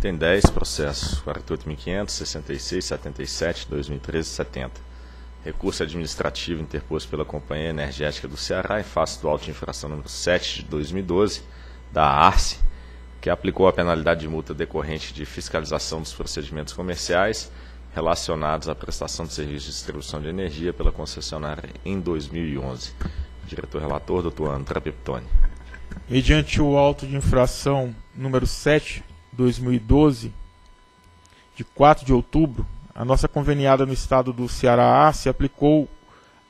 Tem 10 processos, 48.500, 66, 77, 2013 e 70. Recurso administrativo interposto pela Companhia Energética do Ceará em face do auto de infração número 7 de 2012 da ARCE, que aplicou a penalidade de multa decorrente de fiscalização dos procedimentos comerciais relacionados à prestação de serviços de distribuição de energia pela concessionária em 2011. Diretor-relator, doutor André Pepitone. Mediante o auto de infração número 7, 2012, de 4 de outubro, a nossa conveniada no estado do Ceará, ARCE, aplicou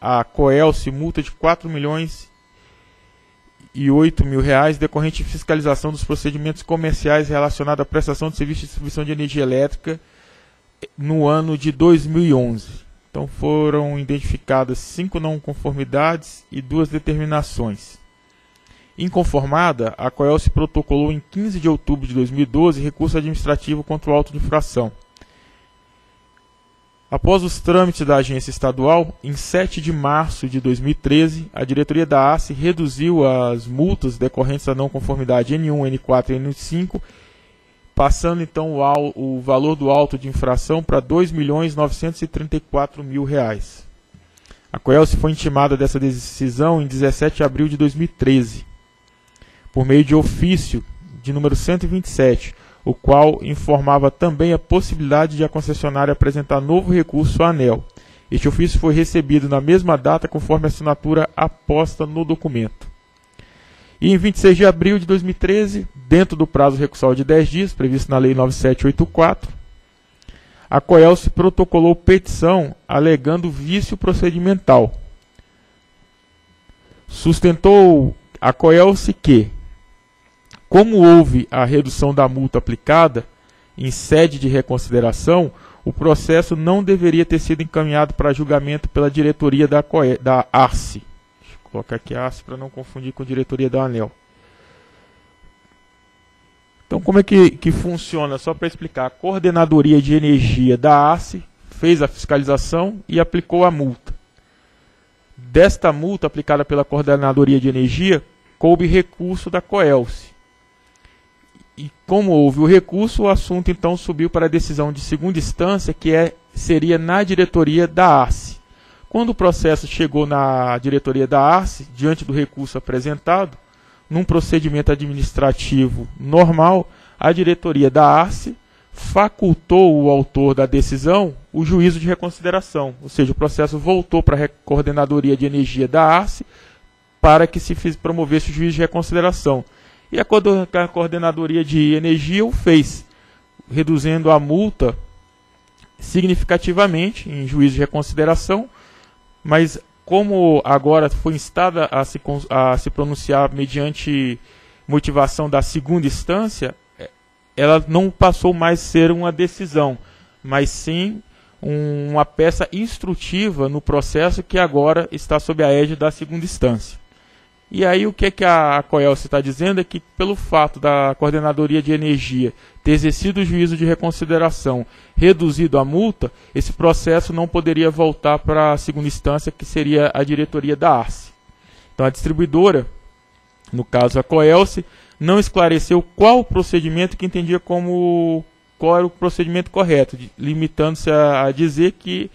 a Coelce multa de R$ 4.008.000 decorrente de fiscalização dos procedimentos comerciais relacionados à prestação de serviço de distribuição de energia elétrica no ano de 2011. Então foram identificadas 5 não conformidades e 2 determinações. Inconformada, a Coelce protocolou em 15 de outubro de 2012 recurso administrativo contra o auto de infração. Após os trâmites da agência estadual, em 7 de março de 2013, a diretoria da ARCE reduziu as multas decorrentes da não conformidade N1, N4 e N5, passando então o valor do auto de infração para R$ 2.934.000. A Coelce foi intimada dessa decisão em 17 de abril de 2013. Por meio de ofício de número 127, o qual informava também a possibilidade de a concessionária apresentar novo recurso à ANEEL. Este ofício foi recebido na mesma data, conforme a assinatura aposta no documento. E em 26 de abril de 2013, dentro do prazo recursal de 10 dias, previsto na Lei 9784, a Coelce protocolou petição alegando vício procedimental. Sustentou a Coelce que, como houve a redução da multa aplicada em sede de reconsideração, o processo não deveria ter sido encaminhado para julgamento pela diretoria da ARCE. Deixa eu colocar aqui a ARCE para não confundir com a diretoria da ANEEL. Então, como é que funciona? Só para explicar, a Coordenadoria de Energia da ARCE fez a fiscalização e aplicou a multa. Desta multa aplicada pela Coordenadoria de Energia, coube recurso da Coelce. E como houve o recurso, o assunto então subiu para a decisão de segunda instância, que seria na diretoria da ARCE. Quando o processo chegou na diretoria da ARCE, diante do recurso apresentado, num procedimento administrativo normal, a diretoria da ARCE facultou o autor da decisão o juízo de reconsideração, ou seja, o processo voltou para a Coordenadoria de Energia da ARCE para que se promovesse o juízo de reconsideração. E a Coordenadoria de Energia o fez, reduzindo a multa significativamente em juízo de reconsideração, mas como agora foi instada a se pronunciar mediante motivação da segunda instância, ela não passou mais a ser uma decisão, mas sim uma peça instrutiva no processo que agora está sob a égide da segunda instância. E aí o que é que a Coelce está dizendo é que, pelo fato da Coordenadoria de Energia ter exercido o juízo de reconsideração, reduzido a multa, esse processo não poderia voltar para a segunda instância, que seria a diretoria da ARCE. Então a distribuidora, no caso a Coelce, não esclareceu qual o procedimento que entendia como qual era o procedimento correto, limitando-se a dizer que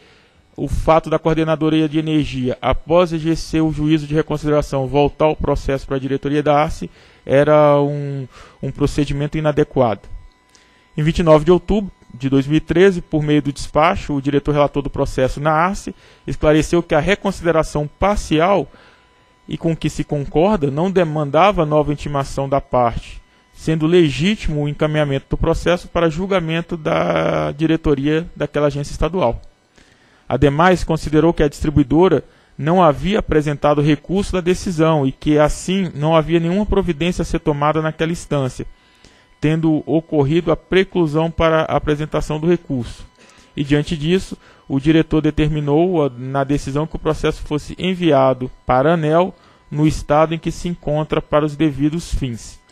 o fato da Coordenadoria de Energia, após exercer o juízo de reconsideração, voltar o processo para a diretoria da ARCE, era um procedimento inadequado. Em 29 de outubro de 2013, por meio do despacho, o diretor-relator do processo na ARCE esclareceu que a reconsideração parcial e com que se concorda não demandava nova intimação da parte, sendo legítimo o encaminhamento do processo para julgamento da diretoria daquela agência estadual. Ademais, considerou que a distribuidora não havia apresentado recurso da decisão e que, assim, não havia nenhuma providência a ser tomada naquela instância, tendo ocorrido a preclusão para a apresentação do recurso. E, diante disso, o diretor determinou na decisão que o processo fosse enviado para a ANEEL no estado em que se encontra para os devidos fins.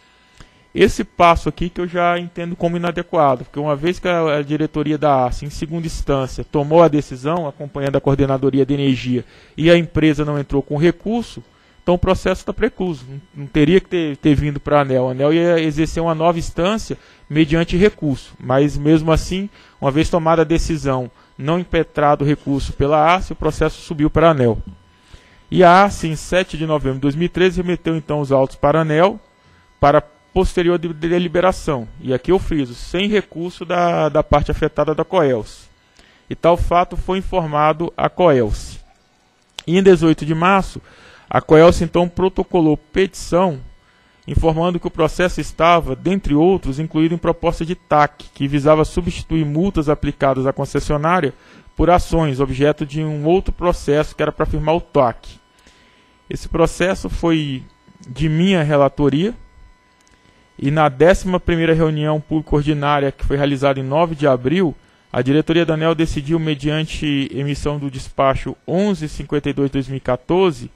Esse passo aqui que eu já entendo como inadequado, porque uma vez que a diretoria da ARCE, em segunda instância, tomou a decisão acompanhando a Coordenadoria de Energia e a empresa não entrou com recurso, então o processo está precluso, não teria que ter vindo para a ANEEL. A ANEEL ia exercer uma nova instância mediante recurso, mas mesmo assim, uma vez tomada a decisão, não impetrado o recurso pela ARCE, o processo subiu para a ANEEL. E a ARCE, em 7 de novembro de 2013, remeteu então os autos para a ANEEL, para posterior deliberação, e aqui eu friso, sem recurso da parte afetada da Coelce. E tal fato foi informado à Coelce. E em 18 de março, a Coelce então protocolou petição informando que o processo estava, dentre outros, incluído em proposta de TAC, que visava substituir multas aplicadas à concessionária por ações, objeto de um outro processo que era para firmar o TAC. Esse processo foi de minha relatoria, e na 11ª reunião pública ordinária, que foi realizada em 9 de abril, a diretoria da ANEEL decidiu, mediante emissão do despacho 1152-2014,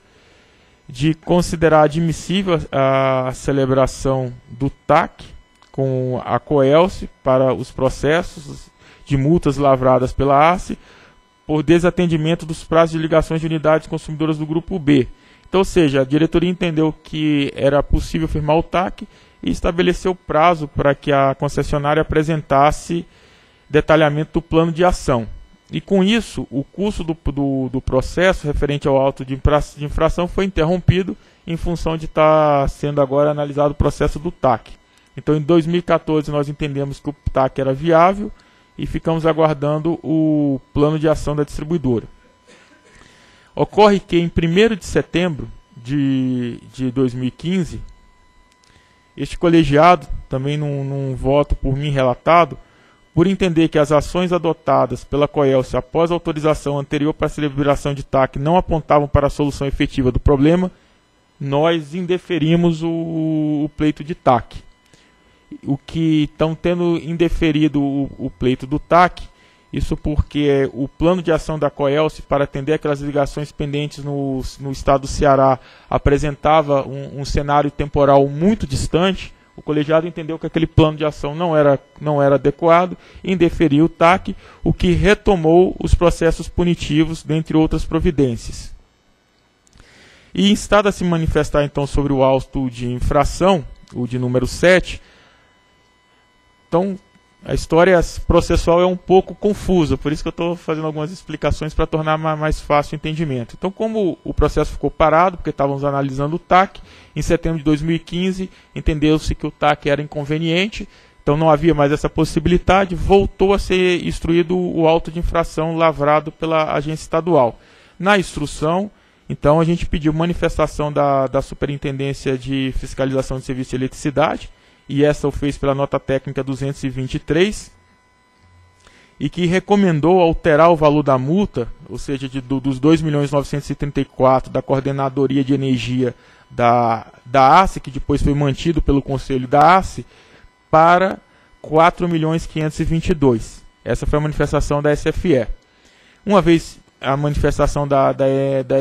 de considerar admissível a celebração do TAC com a Coelce para os processos de multas lavradas pela ARCE por desatendimento dos prazos de ligações de unidades consumidoras do Grupo B. Então, ou seja, a diretoria entendeu que era possível firmar o TAC e estabeleceu prazo para que a concessionária apresentasse detalhamento do plano de ação. E com isso, o curso do processo referente ao auto de infração foi interrompido em função de estar sendo agora analisado o processo do TAC. Então, em 2014, nós entendemos que o TAC era viável e ficamos aguardando o plano de ação da distribuidora. Ocorre que em 1º de setembro de 2015, este colegiado, também num voto por mim relatado, por entender que as ações adotadas pela Coelce após a autorização anterior para a celebração de TAC não apontavam para a solução efetiva do problema, nós indeferimos o pleito de TAC. O que estão tendo indeferido o pleito do TAC, isso porque o plano de ação da Coelce para atender aquelas ligações pendentes no estado do Ceará apresentava um cenário temporal muito distante. O colegiado entendeu que aquele plano de ação não era adequado, indeferiu o TAC, o que retomou os processos punitivos, dentre outras providências. E instado a se manifestar então sobre o auto de infração, o de número 7, então a história processual é um pouco confusa, por isso que eu estou fazendo algumas explicações para tornar mais fácil o entendimento. Então, como o processo ficou parado, porque estávamos analisando o TAC, em setembro de 2015 entendeu-se que o TAC era inconveniente, então não havia mais essa possibilidade, voltou a ser instruído o auto de infração lavrado pela agência estadual. Na instrução, então, a gente pediu manifestação da Superintendência de Fiscalização de Serviço de Eletricidade, e essa o fez pela nota técnica 223, e que recomendou alterar o valor da multa, ou seja, dos 2.934.000 da Coordenadoria de Energia da ARCE, que depois foi mantido pelo Conselho da ARCE, para 4.522.000. Essa foi a manifestação da SFE. Uma vez a manifestação da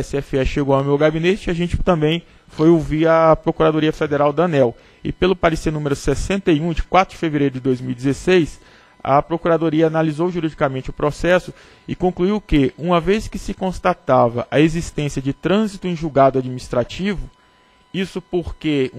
SFE chegou ao meu gabinete, a gente também foi ouvir a Procuradoria Federal da ANEEL. E pelo parecer número 61, de 4 de fevereiro de 2016, a Procuradoria analisou juridicamente o processo e concluiu que, uma vez que se constatava a existência de trânsito em julgado administrativo, isso porque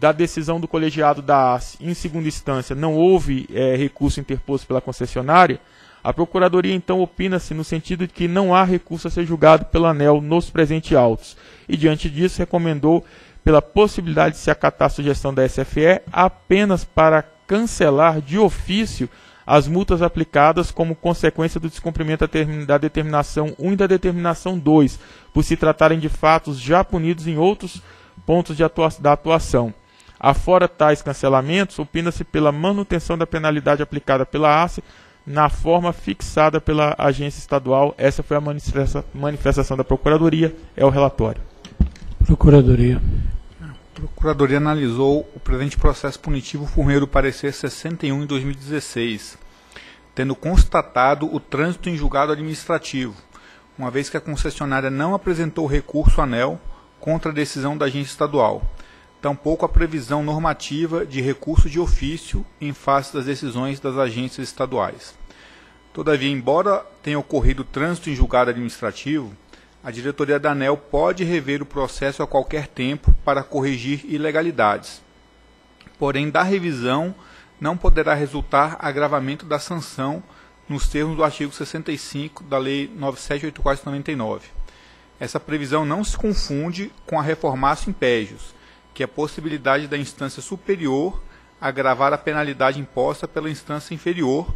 da decisão do colegiado da ARCE, em segunda instância, não houve recurso interposto pela concessionária, a Procuradoria, então, opina-se no sentido de que não há recurso a ser julgado pela ANEEL nos presentes autos. E, diante disso, recomendou, pela possibilidade de se acatar a sugestão da SFE, apenas para cancelar de ofício as multas aplicadas como consequência do descumprimento da determinação 1 e da determinação 2, por se tratarem de fatos já punidos em outros pontos da atuação. Afora tais cancelamentos, opina-se pela manutenção da penalidade aplicada pela ARCE, na forma fixada pela agência estadual. Essa foi a manifestação da Procuradoria, é o relatório. Procuradoria. A Procuradoria analisou o presente processo punitivo por meio do parecer 61 em 2016, tendo constatado o trânsito em julgado administrativo, uma vez que a concessionária não apresentou recurso à ANEEL contra a decisão da agência estadual, tampouco a previsão normativa de recurso de ofício em face das decisões das agências estaduais. Todavia, embora tenha ocorrido trânsito em julgado administrativo, a diretoria da ANEEL pode rever o processo a qualquer tempo para corrigir ilegalidades. Porém, da revisão não poderá resultar agravamento da sanção nos termos do artigo 65 da Lei 9784/99. Essa previsão não se confunde com a reformatio impégios, que é a possibilidade da instância superior agravar a penalidade imposta pela instância inferior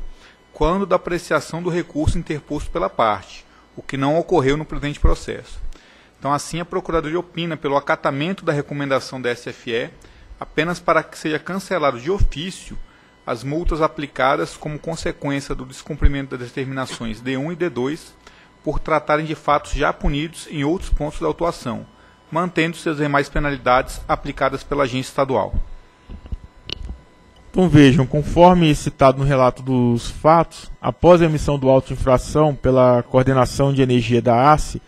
quando da apreciação do recurso interposto pela parte, o que não ocorreu no presente processo. Então, assim, a Procuradoria opina pelo acatamento da recomendação da SFE apenas para que seja cancelado de ofício as multas aplicadas como consequência do descumprimento das determinações D1 e D2 por tratarem de fatos já punidos em outros pontos da autuação, mantendo-se as demais penalidades aplicadas pela agência estadual. Então vejam, conforme citado no relato dos fatos, após a emissão do auto de infração pela Coordenação de Energia da ACE,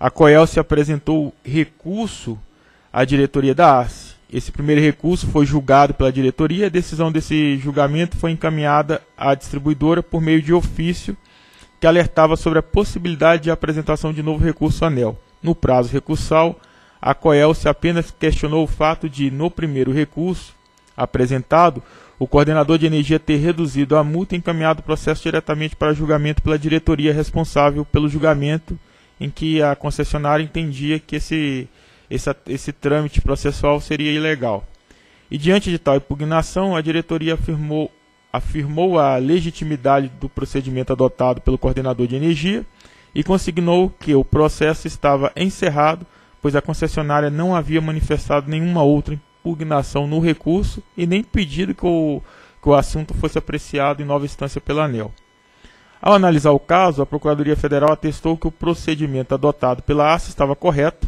a Coelce apresentou recurso à diretoria da ACE. Esse primeiro recurso foi julgado pela diretoria, a decisão desse julgamento foi encaminhada à distribuidora por meio de ofício que alertava sobre a possibilidade de apresentação de novo recurso à ANEEL. No prazo recursal, a Coelce apenas questionou o fato de, no primeiro recurso apresentado, o coordenador de energia ter reduzido a multa e encaminhado o processo diretamente para julgamento pela diretoria responsável pelo julgamento, em que a concessionária entendia que esse trâmite processual seria ilegal. E diante de tal impugnação, a diretoria afirmou a legitimidade do procedimento adotado pelo coordenador de energia e consignou que o processo estava encerrado, pois a concessionária não havia manifestado nenhuma outra impugnação no recurso e nem pedido que o assunto fosse apreciado em nova instância pela ANEEL. Ao analisar o caso, a Procuradoria Federal atestou que o procedimento adotado pela ACE estava correto,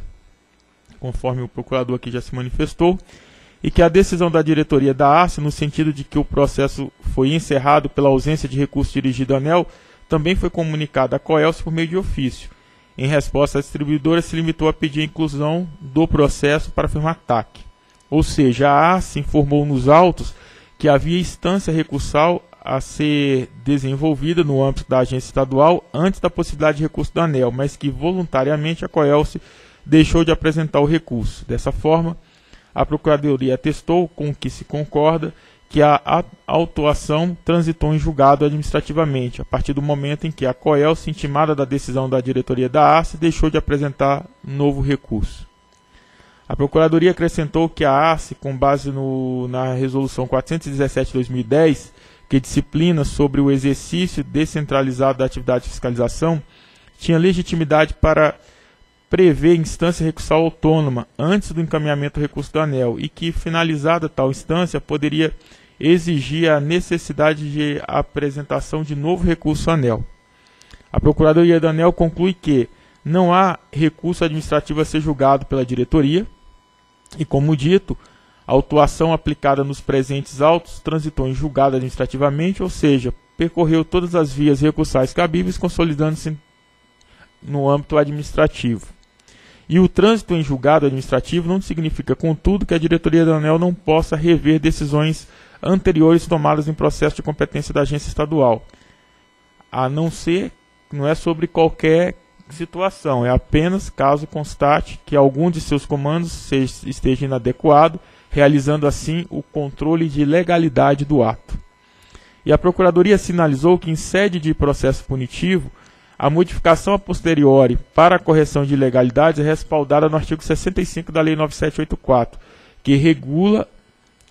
conforme o procurador aqui já se manifestou, e que a decisão da diretoria da ACE, no sentido de que o processo foi encerrado pela ausência de recurso dirigido à ANEEL, também foi comunicada à Coelce por meio de ofício. Em resposta, a distribuidora se limitou a pedir a inclusão do processo para firmar TAC. Ou seja, a ACE informou nos autos que havia instância recursal a ser desenvolvida no âmbito da agência estadual antes da possibilidade de recurso da ANEEL, mas que voluntariamente a Coelce deixou de apresentar o recurso. Dessa forma, a Procuradoria atestou, com o que se concorda, que a autuação transitou em julgado administrativamente, a partir do momento em que a Coelce, intimada da decisão da diretoria da ACE, deixou de apresentar novo recurso. A Procuradoria acrescentou que a ACE, com base na Resolução 417-2010, que disciplina sobre o exercício descentralizado da atividade de fiscalização, tinha legitimidade para prever instância recursal autônoma antes do encaminhamento do recurso da ANEEL e que, finalizada tal instância, poderia exigir a necessidade de apresentação de novo recurso à ANEEL. A Procuradoria da ANEEL conclui que não há recurso administrativo a ser julgado pela diretoria e, como dito, a autuação aplicada nos presentes autos transitou em julgado administrativamente, ou seja, percorreu todas as vias recursais cabíveis, consolidando-se no âmbito administrativo. E o trânsito em julgado administrativo não significa, contudo, que a diretoria da ANEEL não possa rever decisões anteriores tomadas em processo de competência da agência estadual. A não ser, não é sobre qualquer situação, é apenas caso constate que algum de seus comandos esteja inadequado, realizando assim o controle de legalidade do ato. E a Procuradoria sinalizou que, em sede de processo punitivo, a modificação a posteriori para a correção de ilegalidades é respaldada no artigo 65 da Lei 9784, que regula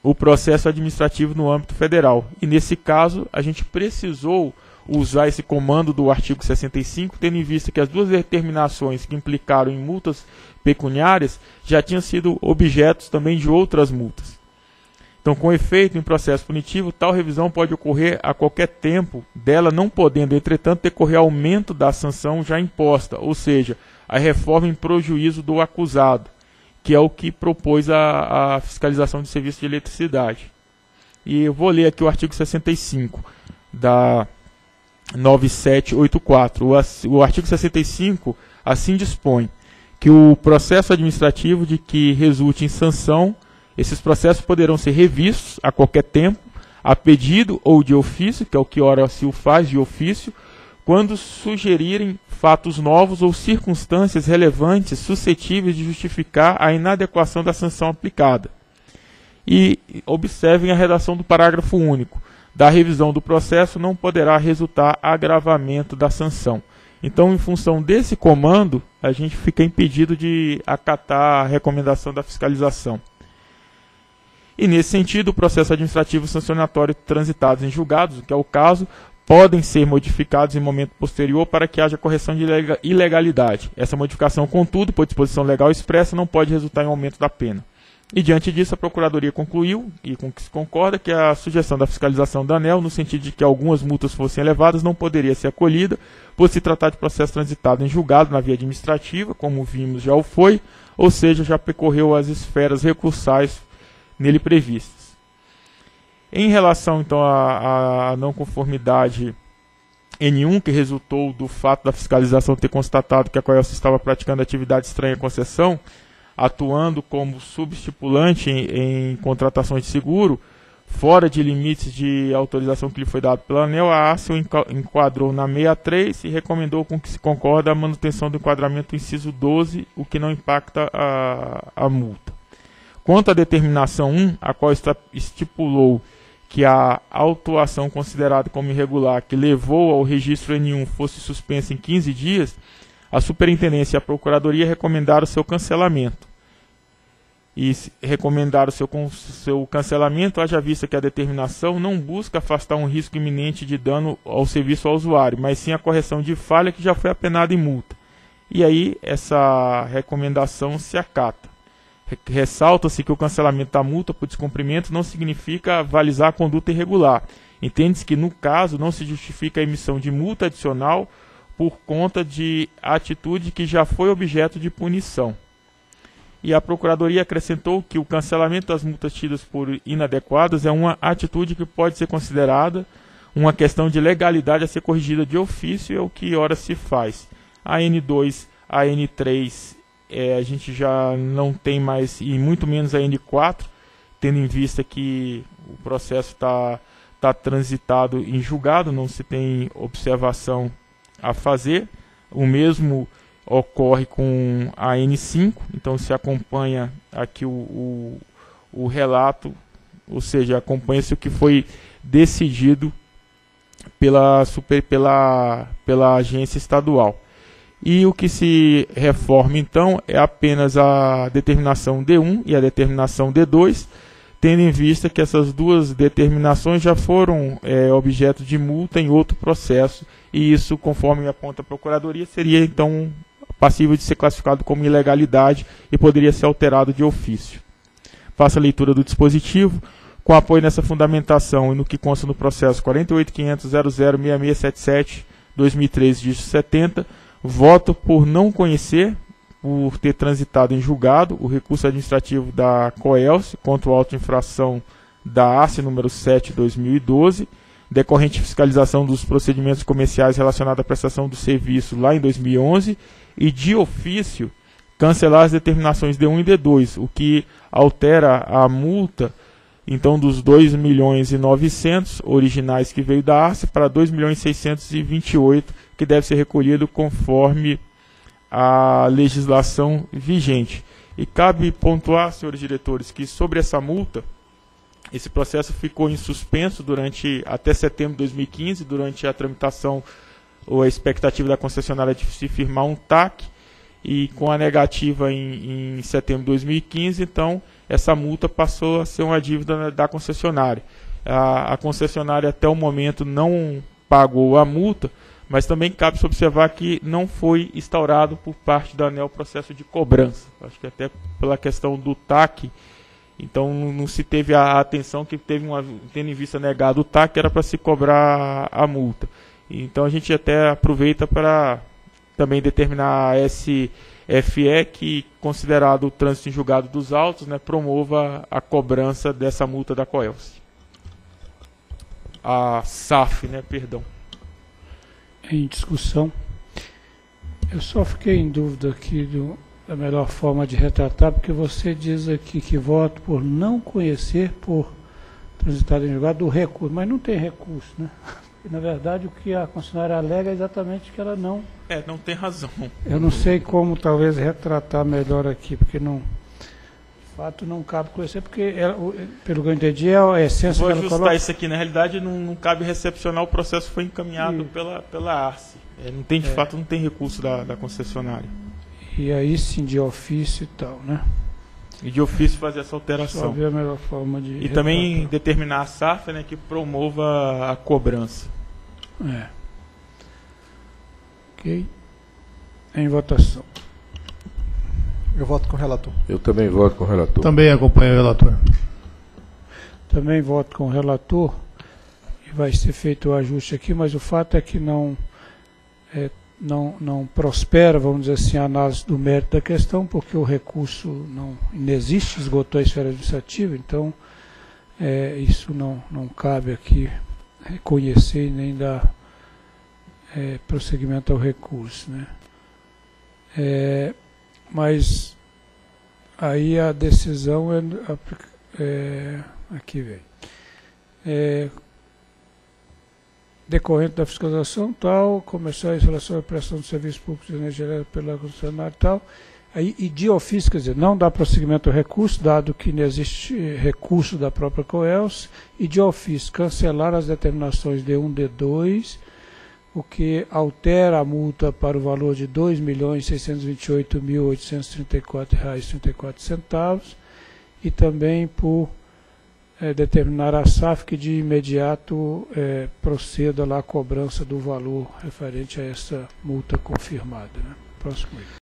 o processo administrativo no âmbito federal. E, nesse caso, a gente precisou usar esse comando do artigo 65, tendo em vista que as duas determinações que implicaram em multas pecuniárias já tinham sido objetos também de outras multas. Então, com efeito em processo punitivo, tal revisão pode ocorrer a qualquer tempo, dela não podendo, entretanto, decorrer aumento da sanção já imposta, ou seja, a reforma em prejuízo do acusado, que é o que propôs a fiscalização de serviço de eletricidade. E eu vou ler aqui o artigo 65 da 9784. O artigo 65 assim dispõe que o processo administrativo de que resulte em sanção, esses processos poderão ser revistos a qualquer tempo, a pedido ou de ofício, que é o que ora se o faz de ofício, quando sugerirem fatos novos ou circunstâncias relevantes suscetíveis de justificar a inadequação da sanção aplicada. E observem a redação do parágrafo único. Da revisão do processo não poderá resultar agravamento da sanção. Então, em função desse comando, a gente fica impedido de acatar a recomendação da fiscalização. E, nesse sentido, o processo administrativo sancionatório transitados em julgados, que é o caso, podem ser modificados em momento posterior para que haja correção de ilegalidade. Essa modificação, contudo, por disposição legal expressa, não pode resultar em aumento da pena. E, diante disso, a Procuradoria concluiu, e com que se concorda, que a sugestão da fiscalização da ANEEL, no sentido de que algumas multas fossem elevadas, não poderia ser acolhida, por se tratar de processo transitado em julgado na via administrativa, como vimos já o foi, ou seja, já percorreu as esferas recursais nele previstas. Em relação, então, à não conformidade N1, que resultou do fato da fiscalização ter constatado que a Coelce estava praticando atividade estranha à concessão, atuando como subestipulante em contratações de seguro, fora de limites de autorização que lhe foi dado pela ANEEL, a ACEL enquadrou na 63 e recomendou com que se concorda a manutenção do enquadramento do inciso 12, o que não impacta a multa. Quanto à determinação 1, a qual estipulou que a autuação considerada como irregular, que levou ao registro N1, fosse suspensa em 15 dias, a Superintendência e a Procuradoria recomendaram o seu cancelamento. E recomendaram o seu cancelamento, haja vista que a determinação não busca afastar um risco iminente de dano ao serviço ao usuário, mas sim a correção de falha que já foi apenada em multa. E aí essa recomendação se acata. Ressalta-se que o cancelamento da multa por descumprimento não significa avalizar a conduta irregular. Entende-se que, no caso, não se justifica a emissão de multa adicional por conta de atitude que já foi objeto de punição. E a Procuradoria acrescentou que o cancelamento das multas tidas por inadequadas é uma atitude que pode ser considerada uma questão de legalidade a ser corrigida de ofício, é o que ora se faz. A N2, a N3, a gente já não tem mais, e muito menos a N4, tendo em vista que o processo está transitado em julgado, não se tem observação a fazer. O mesmo ocorre com a N5, então se acompanha aqui o relato, ou seja, acompanha-se o que foi decidido pela agência estadual. E o que se reforma, então, é apenas a determinação D1 e a determinação D2, tendo em vista que essas duas determinações já foram objeto de multa em outro processo, e isso, conforme aponta a Procuradoria, seria então passível de ser classificado como ilegalidade e poderia ser alterado de ofício. Faço a leitura do dispositivo. Com apoio nessa fundamentação e no que consta no processo 48.500.00.6677/2013-70, voto por não conhecer, por ter transitado em julgado, o recurso administrativo da Coelce contra o auto de infração da ACE número 7/2012, decorrente de fiscalização dos procedimentos comerciais relacionados à prestação do serviço lá em 2011, e de ofício cancelar as determinações D1 e D2, o que altera a multa então dos 2.900.000 originais que veio da ACE para 2.628.000, que deve ser recolhido conforme a legislação vigente. E cabe pontuar, senhores diretores, que sobre essa multa, esse processo ficou em suspenso até setembro de 2015, durante a tramitação ou a expectativa da concessionária de se firmar um TAC, e com a negativa em setembro de 2015, então essa multa passou a ser uma dívida da concessionária. A concessionária até o momento não pagou a multa, mas também cabe se observar que não foi instaurado por parte da ANEEL o processo de cobrança. Acho que até pela questão do TAC, então não se teve a atenção que teve, tendo em vista negado o TAC, era para se cobrar a multa. Então a gente até aproveita para também determinar a SFE que, considerado o trânsito em julgado dos autos, promova a cobrança dessa multa da Coelce. A SAF, perdão. Em discussão. Eu só fiquei em dúvida aqui da melhor forma de retratar, porque você diz aqui que voto por não conhecer, por transitado em julgado do recurso, mas não tem recurso, né? Na verdade, o que a concessionária alega é exatamente que ela não... É, não tem razão. Eu não sei como, talvez, retratar melhor aqui, porque não... De fato, não cabe conhecer, porque, pelo que eu entendi, é a essência que ela coloca. Vou ajustar isso aqui. Na realidade, não cabe recepcionar, o processo foi encaminhado pela ARCE. É, não tem, de fato, não tem recurso da concessionária. E aí, sim, de ofício e tal, né? E de ofício fazer essa alteração. Só ver a melhor forma de... E também determinar a SAF, né, que promova a cobrança. É. Ok. Em votação. Eu voto com o relator. Eu também voto com o relator. Também acompanho o relator. Também voto com o relator. E vai ser feito o ajuste aqui, mas o fato é que não prospera, vamos dizer assim, a análise do mérito da questão, porque o recurso não existe, esgotou a esfera administrativa, então isso não cabe aqui reconhecer nem dar prosseguimento ao recurso, né? Mas aí a decisão aqui vem. Decorrente da fiscalização tal, comercial a instalação e prestação de serviços públicos de energia elétrica pela concessionária tal, aí, e de ofício, quer dizer, não dá prosseguimento ao recurso, dado que não existe recurso da própria Coelce, e de ofício cancelar as determinações D1 e D2, o que altera a multa para o valor de R$ 2.628.834,34 e também por determinar a SAF que de imediato proceda lá a cobrança do valor referente a essa multa confirmada, né? Próximo item.